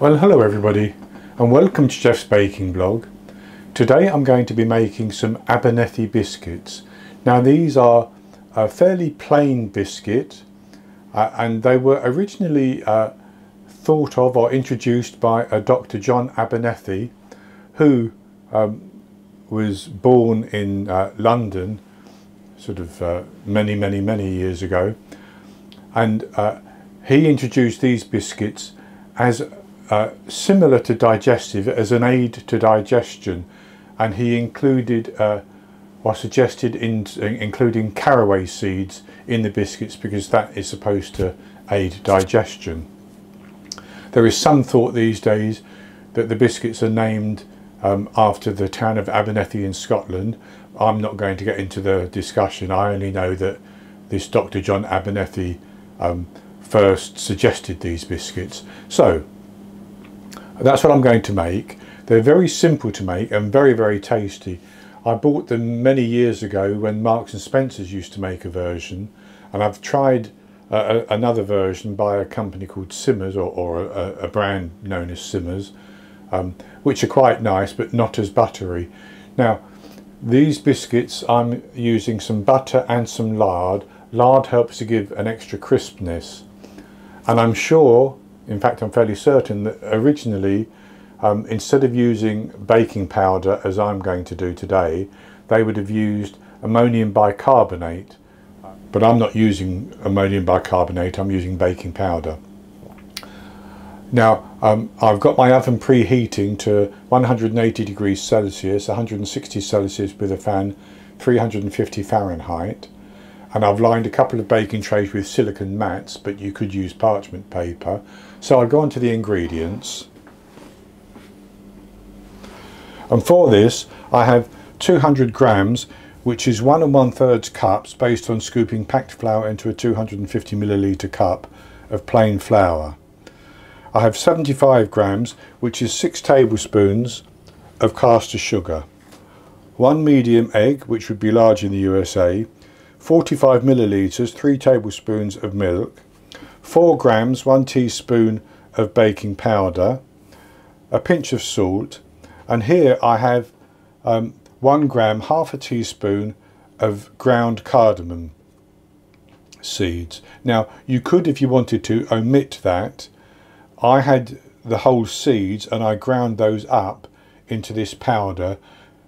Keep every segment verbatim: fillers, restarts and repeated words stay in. Well, hello everybody and welcome to Jeff's Baking Blog. Today I'm going to be making some Abernethy biscuits. Now these are a fairly plain biscuit uh, and they were originally uh, thought of or introduced by a Doctor John Abernethy, who um, was born in uh, London sort of uh, many many many years ago, and uh, he introduced these biscuits as Uh, similar to digestive, as an aid to digestion, and he included uh, or suggested in, in including caraway seeds in the biscuits because that is supposed to aid digestion. There is some thought these days that the biscuits are named um, after the town of Abernethy in Scotland. I'm not going to get into the discussion. I only know that this Doctor John Abernethy um, first suggested these biscuits. So that's what I'm going to make. They're very simple to make and very very tasty. I bought them many years ago when Marks and Spencers used to make a version, and I've tried uh, another version by a company called Simmers, or, or a, a brand known as Simmers, um, which are quite nice but not as buttery. Now these biscuits, I'm using some butter and some lard. Lard helps to give an extra crispness, and I'm sure in fact, I'm fairly certain that originally, um, instead of using baking powder, as I'm going to do today, they would have used ammonium bicarbonate. But I'm not using ammonium bicarbonate, I'm using baking powder. Now, um, I've got my oven preheating to one hundred eighty degrees Celsius, one hundred sixty Celsius with a fan, three hundred fifty Fahrenheit. And I've lined a couple of baking trays with silicone mats, but you could use parchment paper. So I'll go on to the ingredients. And for this I have two hundred grams, which is one and one thirds cups based on scooping packed flour into a two hundred fifty milliliter cup of plain flour. I have seventy-five grams, which is six tablespoons of caster sugar, one medium egg, which would be large in the U S A, forty-five millilitres, three tablespoons of milk, four grams, one teaspoon of baking powder, a pinch of salt, and here I have um, one gram, half a teaspoon of ground cardamom seeds. Now you could, if you wanted to, omit that. I had the whole seeds and I ground those up into this powder,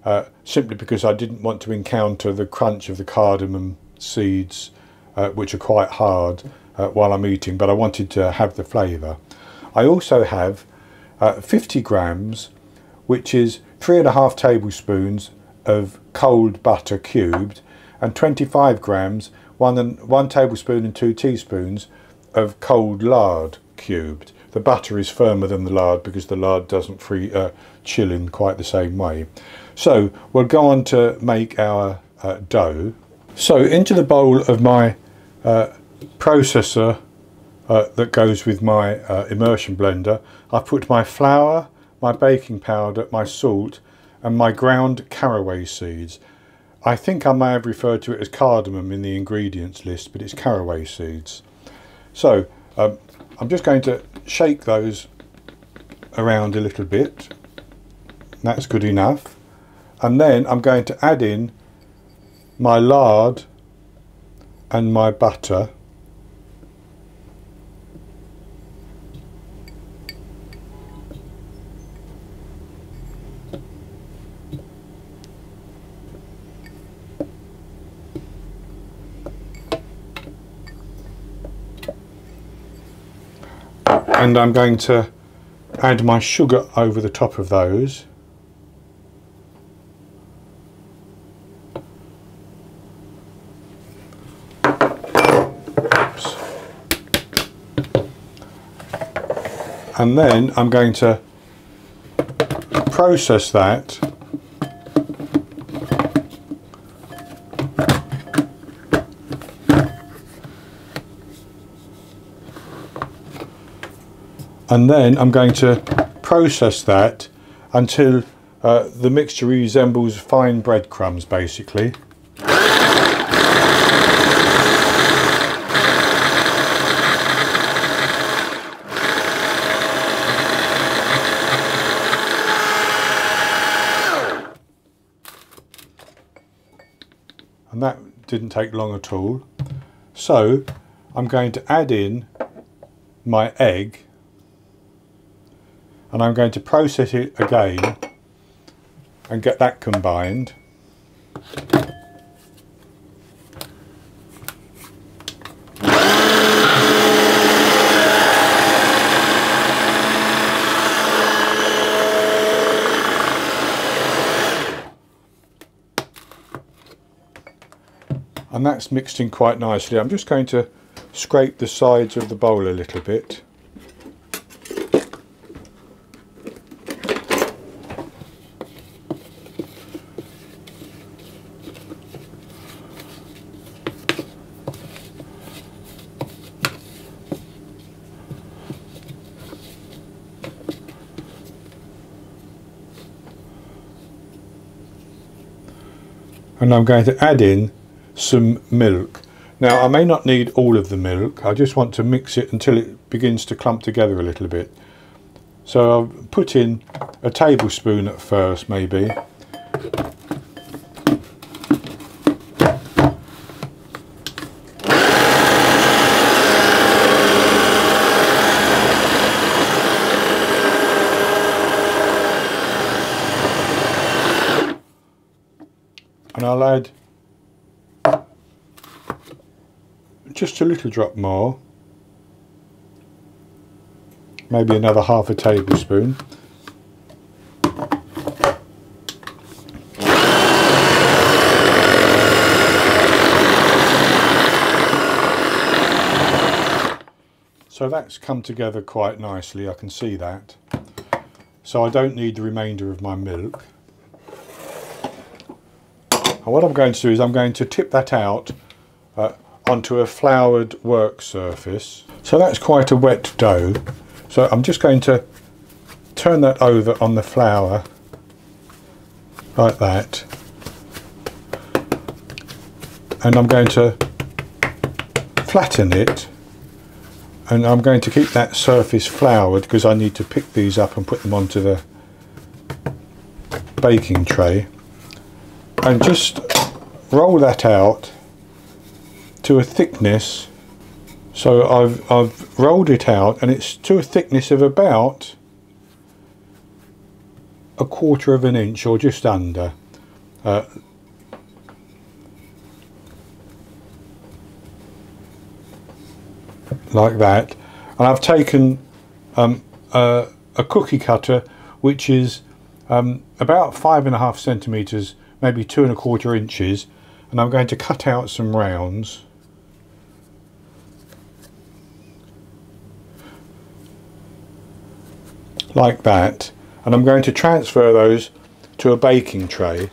Uh, simply because I didn't want to encounter the crunch of the cardamom seeds, uh, which are quite hard, uh, while I'm eating, but I wanted to have the flavour. I also have uh, fifty grams, which is three and a half tablespoons of cold butter cubed, and twenty-five grams, one, and, one tablespoon and two teaspoons of cold lard cubed. The butter is firmer than the lard because the lard doesn't free, uh, chill in quite the same way. So we'll go on to make our uh, dough. So into the bowl of my uh, processor uh, that goes with my uh, immersion blender, I've put my flour, my baking powder, my salt and my ground caraway seeds. I think I may have referred to it as cardamom in the ingredients list, but it's caraway seeds. So um, I'm just going to shake those around a little bit. That's good enough. And then I'm going to add in my lard and my butter. And I'm going to add my sugar over the top of those. Oops. And then I'm going to process that and then I'm going to process that until uh, the mixture resembles fine breadcrumbs, basically. and that didn't take long at all. So I'm going to add in my egg and I'm going to process it again and get that combined. And that's mixed in quite nicely. I'm just going to scrape the sides of the bowl a little bit. And I'm going to add in some milk. Now I may not need all of the milk, I just want to mix it until it begins to clump together a little bit. So I'll put in a tablespoon at first maybe. And I'll add just a little drop more, maybe another half a tablespoon. So that's come together quite nicely, I can see that. So I don't need the remainder of my milk. And what I'm going to do is I'm going to tip that out uh, onto a floured work surface. So that's quite a wet dough. So I'm just going to turn that over on the flour like that. And I'm going to flatten it. And I'm going to keep that surface floured because I need to pick these up and put them onto the baking tray. And just roll that out to a thickness. So I've, I've rolled it out and it's to a thickness of about a quarter of an inch or just under. Uh, like that. And I've taken um, uh, a cookie cutter which is um, about five and a half centimetres, maybe two and a quarter inches, and I'm going to cut out some rounds. Like that, and I'm going to transfer those to a baking tray.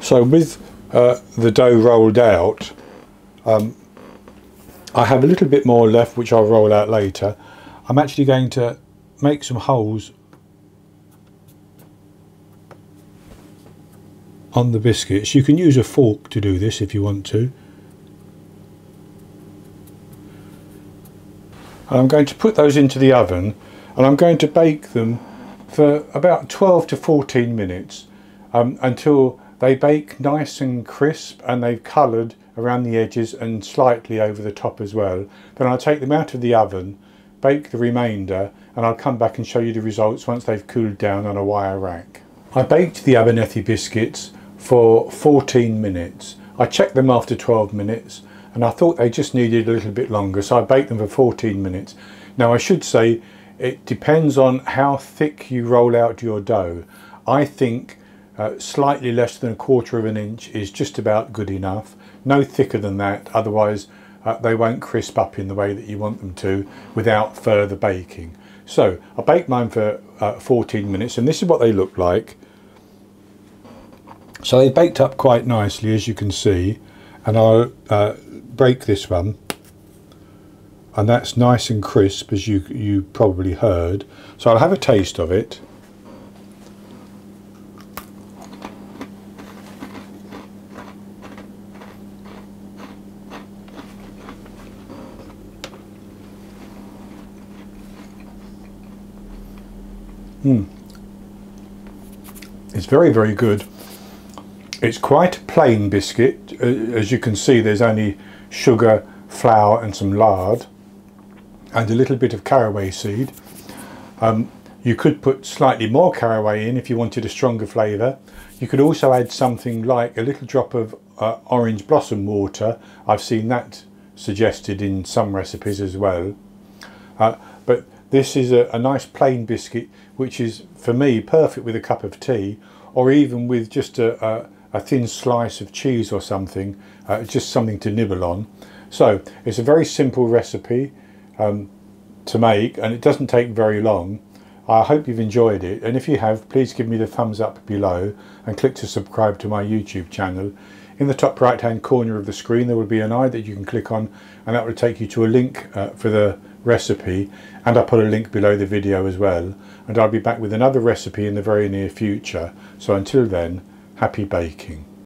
So with uh, the dough rolled out, um, I have a little bit more left which I'll roll out later. I'm actually going to make some holes on the biscuits. You can use a fork to do this if you want to. And I'm going to put those into the oven and I'm going to bake them for about twelve to fourteen minutes um, until they bake nice and crisp and they've coloured around the edges and slightly over the top as well. Then I'll take them out of the oven, bake the remainder, and I'll come back and show you the results once they've cooled down on a wire rack. I baked the Abernethy biscuits for fourteen minutes. I checked them after twelve minutes and I thought they just needed a little bit longer, so I baked them for fourteen minutes. Now I should say it depends on how thick you roll out your dough. I think Uh, slightly less than a quarter of an inch is just about good enough, no thicker than that, otherwise uh, they won't crisp up in the way that you want them to without further baking. So I baked mine for uh, fourteen minutes and this is what they look like. So they baked up quite nicely as you can see, and I'll uh, break this one and that's nice and crisp as you, you probably heard. So I'll have a taste of it. Mm. It's very, very good. It's quite a plain biscuit. As you can see, there's only sugar, flour and some lard and a little bit of caraway seed. Um, you could put slightly more caraway in if you wanted a stronger flavour. You could also add something like a little drop of uh, orange blossom water. I've seen that suggested in some recipes as well. Uh, but this is a, a nice plain biscuit, which is for me perfect with a cup of tea, or even with just a, a, a thin slice of cheese or something, uh, just something to nibble on. So it's a very simple recipe um, to make, and it doesn't take very long. I hope you've enjoyed it, and if you have, please give me the thumbs up below and click to subscribe to my YouTube channel. In the top right hand corner of the screen there will be an eye that you can click on, and that will take you to a link uh, for the recipe, and I'll put a link below the video as well, and I'll be back with another recipe in the very near future. So until then, happy baking.